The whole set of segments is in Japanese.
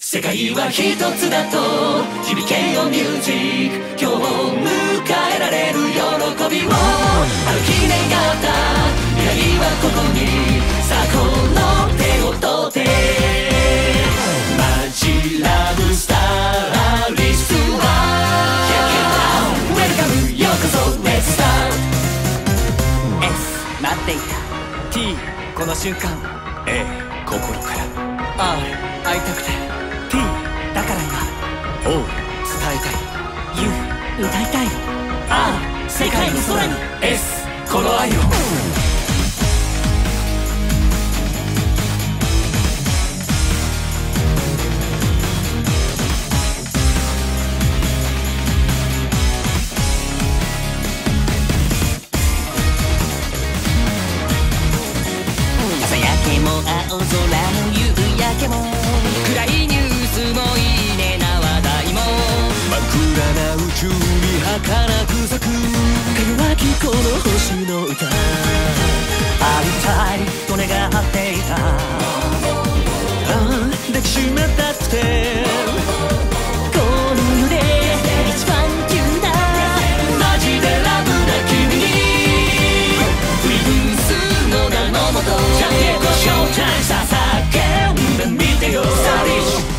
世界は一つだと響けよミュージック、今日を迎えられる喜びを、ある日願った未来はここに、さあこの手を取って、マジラブスターリスは Welcome、 ようこそ Let's start。 S 待っていた、 T この瞬間、 A 心から、 R 会いたくて、P だから今、 O 伝えたい、 U 歌いたい、 R 世界の空に、 S この愛を、朝焼けも青空も夕焼けも、暗いニューもいいねな話題も、真っ暗な宇宙に儚く咲く輝きこの星の歌、会いたいと願っていた、抱きしめたくて、この世で一番急なマジでラブな君に、ウィンスの名のもと、じゃけご招待さあ叫んでみてよ、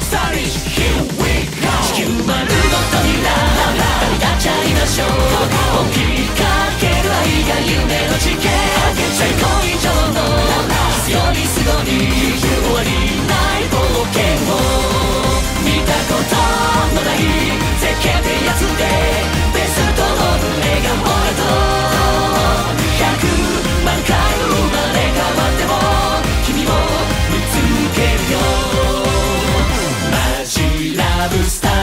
地球丸ごとにラララ旅立っちゃいましょう、追いかける愛が夢の地形、最高以上の必要にすごに、終わりない冒険を、見たことのない絶景ってやつで、ベストオブ笑顔だと、100万回生まれ変わっても君を見つけるよ、マジラブスター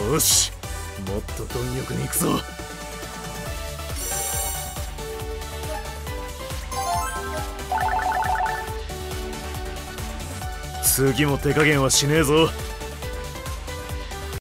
よし、もっと貪欲に行くぞ。次も手加減はしねえぞ。